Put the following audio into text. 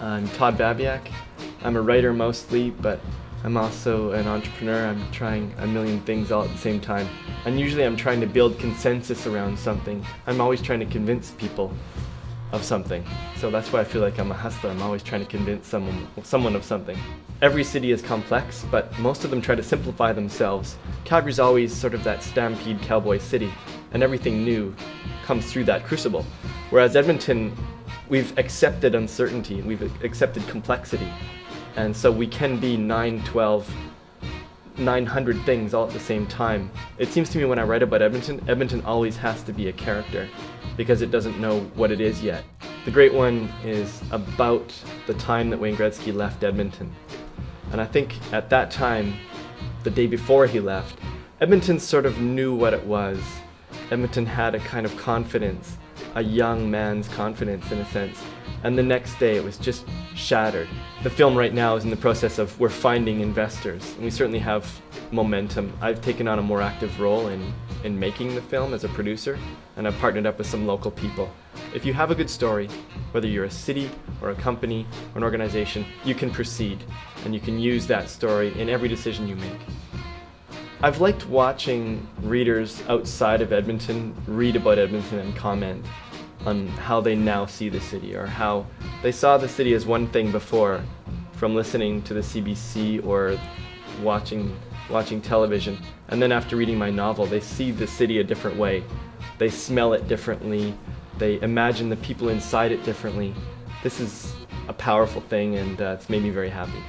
I'm Todd Babiak. I'm a writer mostly, but I'm also an entrepreneur. I'm trying a million things all at the same time. And usually I'm trying to build consensus around something. I'm always trying to convince people of something. So that's why I feel like I'm a hustler. I'm always trying to convince someone of something. Every city is complex, but most of them try to simplify themselves. Calgary's always sort of that stampede cowboy city, and everything new comes through that crucible. Whereas Edmonton, we've accepted uncertainty, we've accepted complexity. And so we can be 9, 12, 900 things all at the same time. It seems to me when I write about Edmonton, Edmonton always has to be a character because it doesn't know what it is yet. The Great One is about the time that Wayne Gretzky left Edmonton. And I think at that time, the day before he left, Edmonton sort of knew what it was. Edmonton had a kind of confidence, a young man's confidence in a sense. And the next day it was just shattered. The film right now is in the process of we're finding investors, and we certainly have momentum. I've taken on a more active role in making the film as a producer, and I've partnered up with some local people. If you have a good story, whether you're a city or a company or an organization, you can proceed and you can use that story in every decision you make. I've liked watching readers outside of Edmonton read about Edmonton and comment on how they now see the city, or how they saw the city as one thing before, from listening to the CBC or watching television. And then after reading my novel, they see the city a different way. They smell it differently. They imagine the people inside it differently. This is a powerful thing, and it's made me very happy.